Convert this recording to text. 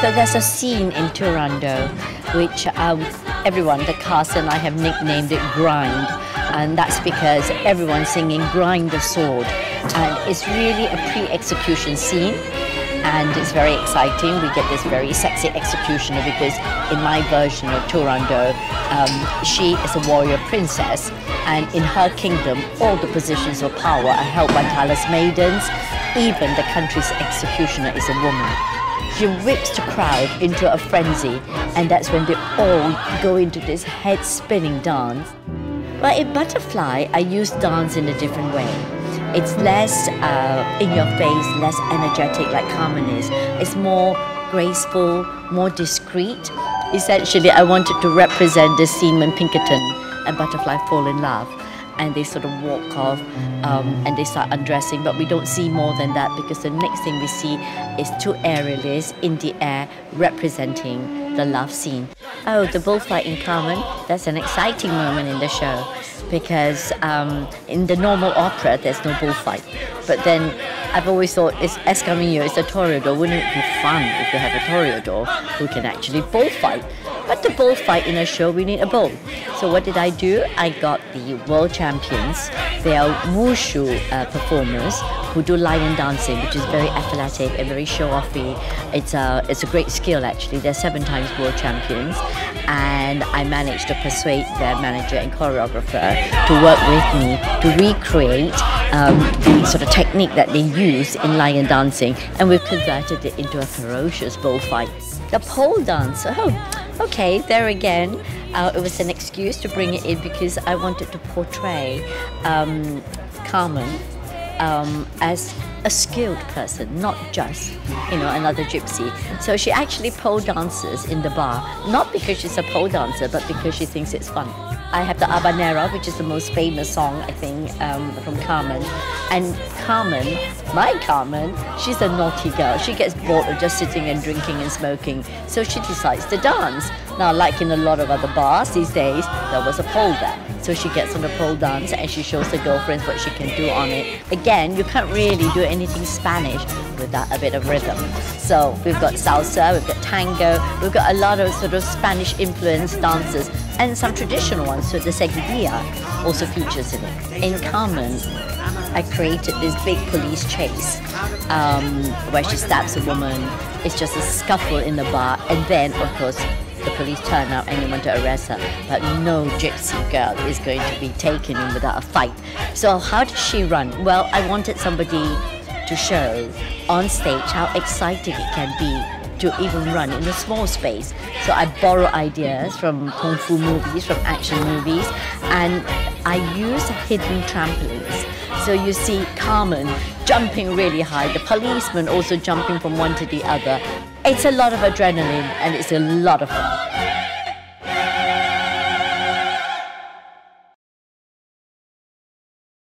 So there's a scene in Turandot which everyone, the cast and I have nicknamed it Grind, and that's because everyone's singing Grind the Sword, and it's really a pre-execution scene. And it's very exciting. We get this very sexy executioner because in my version of Turandot, she is a warrior princess, and in her kingdom, all the positions of power are held by Talas maidens. Even the country's executioner is a woman. She whips the crowd into a frenzy, and that's when they all go into this head-spinning dance. Well, in Butterfly, I use dance in a different way. It's less in your face, less energetic like Carmen is. It's more graceful, more discreet. Essentially, I wanted to represent the scene when Pinkerton and Butterfly fall in love, and they sort of walk off and they start undressing, but we don't see more than that because the next thing we see is two aerialists in the air representing the love scene. Oh, the bullfight in Carmen, that's an exciting moment in the show because in the normal opera there's no bullfight, but then I've always thought it's Escamillo, it's a toreador. Wouldn't it be fun if you have a toreador who can actually bullfight? But to bullfight in a show, we need a bull. So what did I do? I got the world champions. They are Wushu performers who do lion dancing, which is very athletic and very show-offy. It's a great skill, actually. They're 7 times world champions. And I managed to persuade their manager and choreographer to work with me to recreate the sort of technique that they use in lion dancing. And we've converted it into a ferocious bullfight. The pole dance. Okay, there again, it was an excuse to bring it in because I wanted to portray Carmen as a skilled person, not just, another gypsy. So she actually pole dances in the bar, not because she's a pole dancer, but because she thinks it's fun. I have the Habanera, which is the most famous song, I think, from Carmen. And Carmen, my Carmen, she's a naughty girl. She gets bored of just sitting and drinking and smoking, so she decides to dance. Now, like in a lot of other bars these days, there was a pole there. So she gets on the pole dance and she shows her girlfriends what she can do on it. Again, you can't really do anything Spanish without a bit of rhythm. So we've got salsa, we've got tango, we've got a lot of sort of Spanish-influenced dances and some traditional ones, so the Seguidilla also features in it. In Carmen, I created this big police chase where she stabs a woman. It's just a scuffle in the bar, and then, of course, the police turn out and they want to arrest her, but no gypsy girl is going to be taken in without a fight. So how did she run? Well, I wanted somebody to show on stage how exciting it can be to even run in a small space. So I borrow ideas from kung fu movies, from action movies, and I use hidden trampolines. So you see Carmen jumping really high, the policeman also jumping from one to the other. It's a lot of adrenaline and it's a lot of fun.